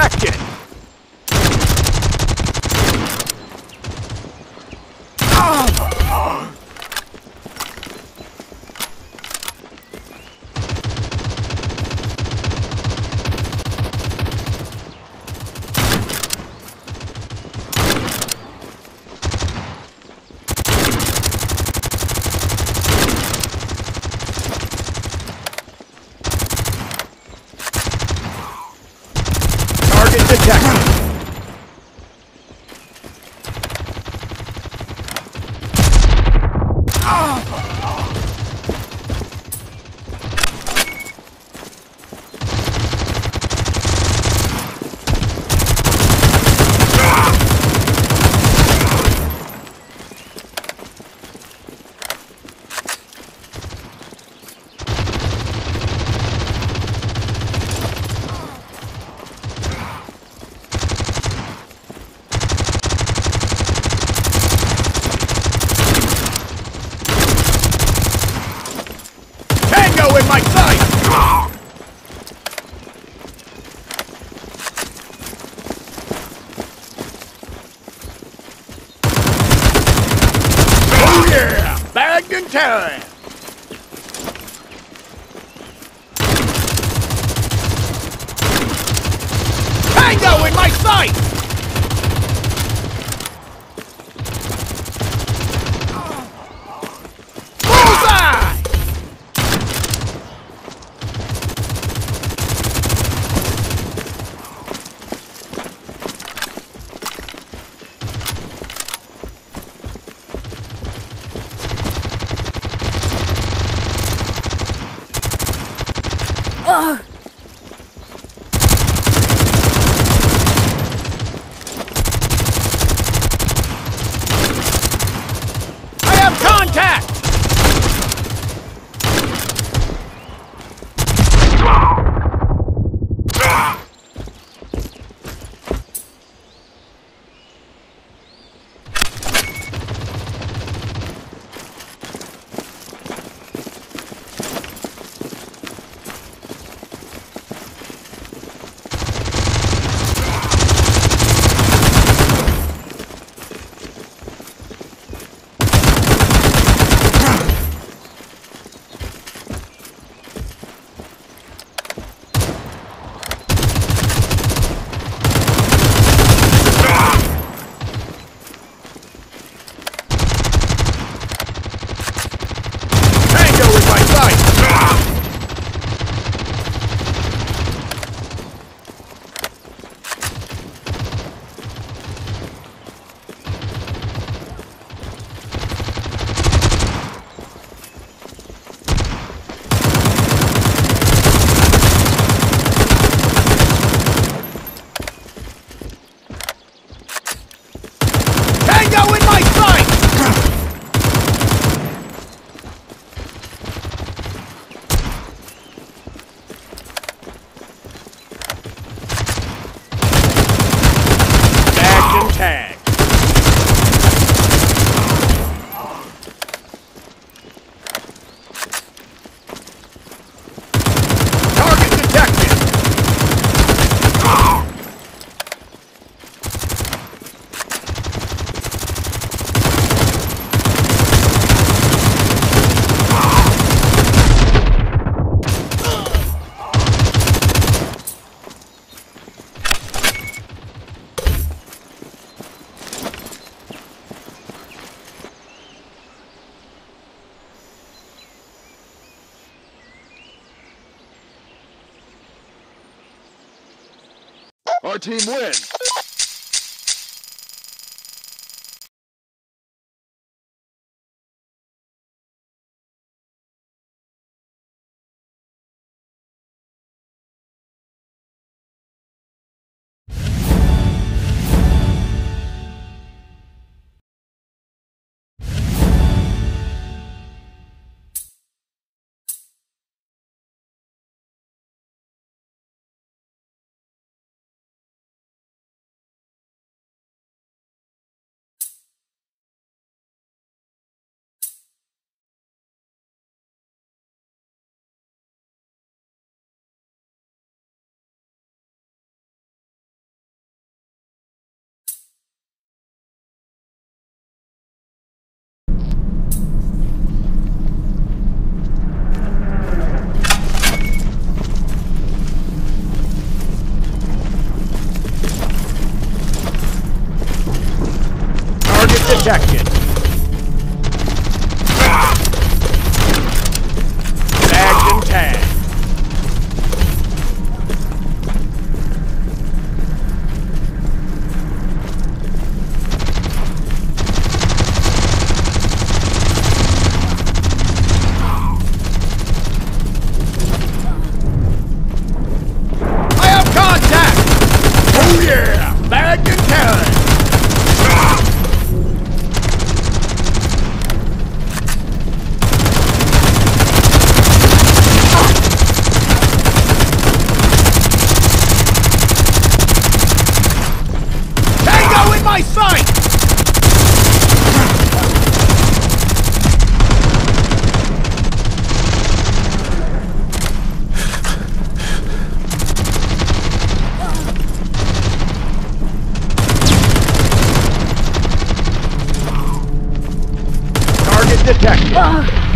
protected! Time. Tango in my sight! Bullseye! Our team wins! Rejected. Bagged and tagged. Detected.